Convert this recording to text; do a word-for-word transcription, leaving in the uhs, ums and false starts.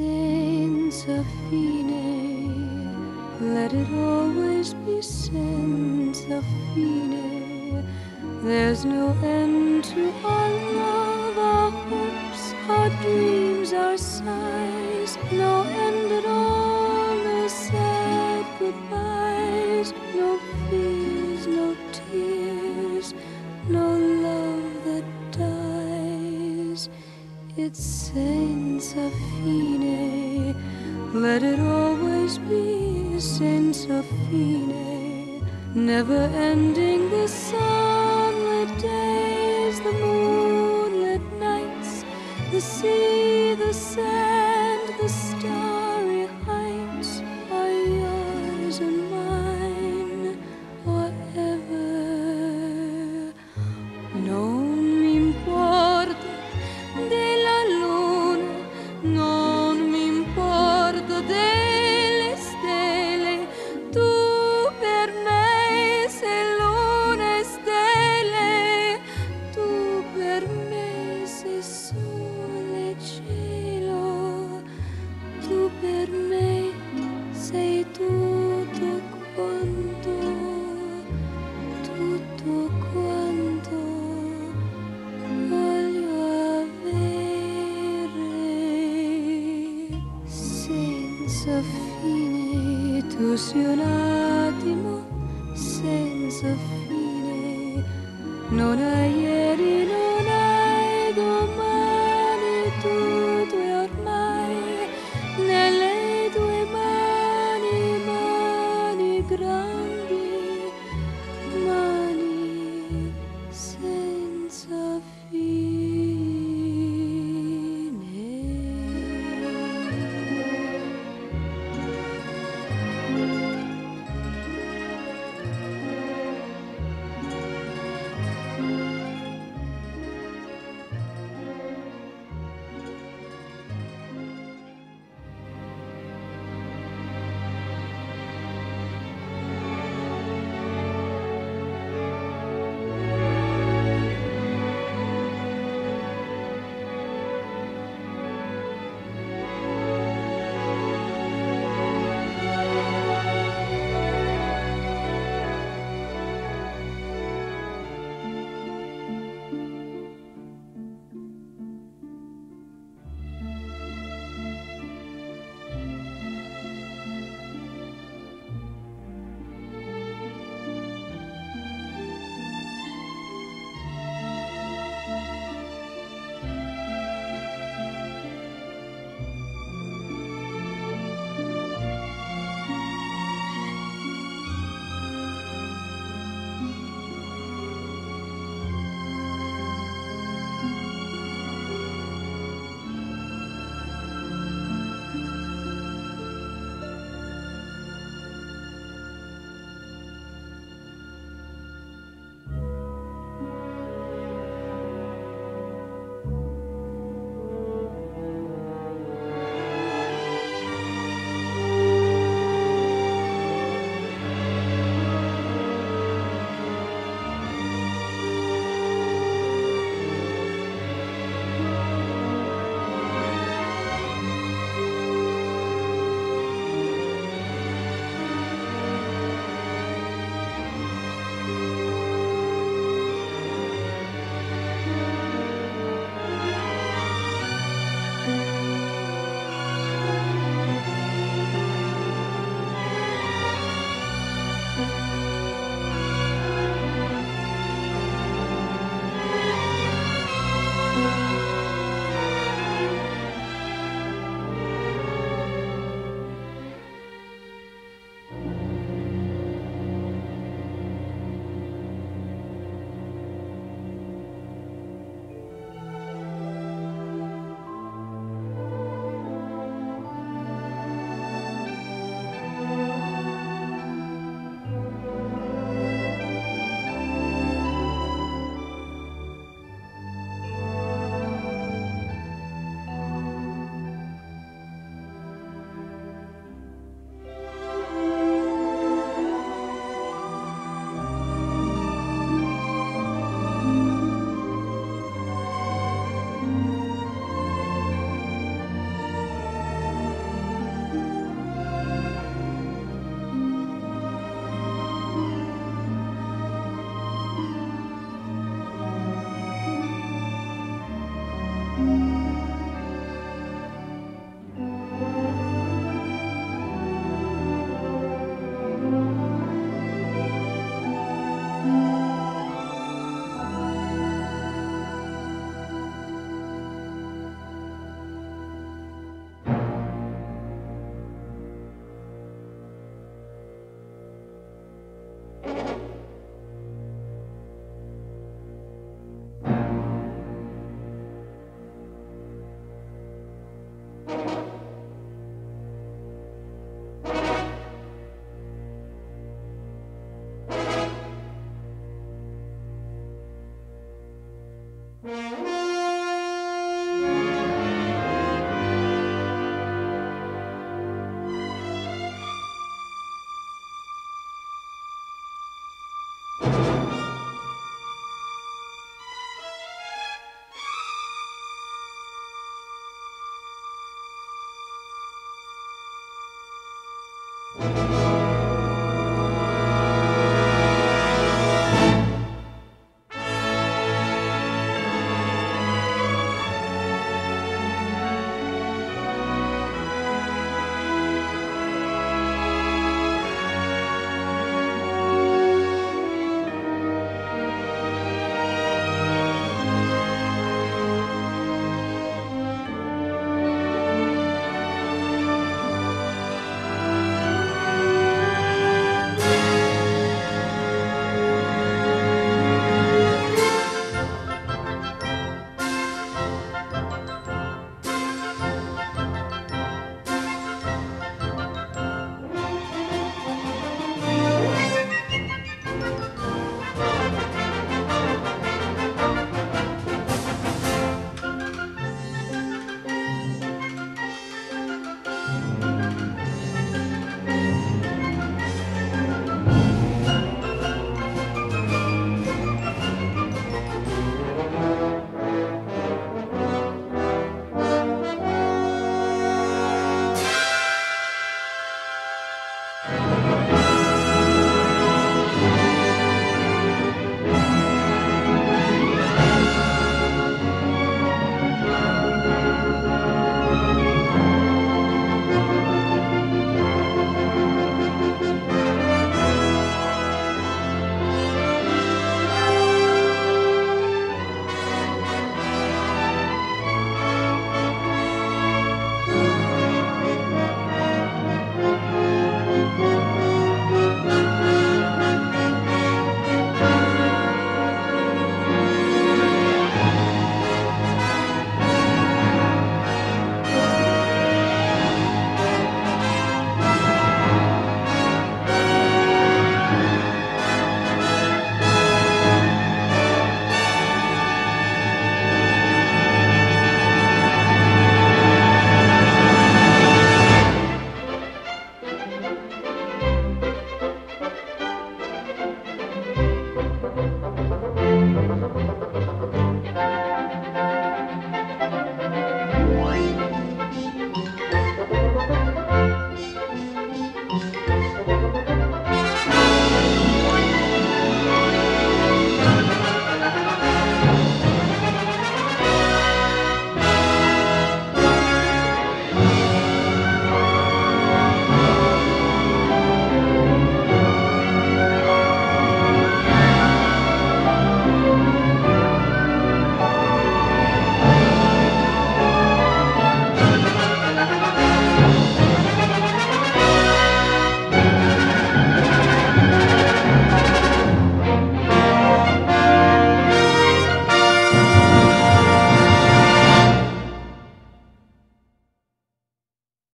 Senza fine, let it always be senza fine. There's no end to our love, our hopes, our dreams, our sighs. No end at all, no sad goodbyes, no fears, no tears, no love that dies. It's senza fine, let it always be senza fine. Never ending the sunlit days, the moonlit nights, the sea, the sand, the starry heights are yours and mine forever. Non mi importa della luna, non mi importa delle stelle, tu per me sei luna e stelle, tu per me sei sole e cielo, tu per me sei tutto quanto, tutto quanto. Senza fine, tu sei un attimo senza fine, non hai ieri, non hai domani, tutto è ormai nelle tue mani, mani grandi, mani senza fine.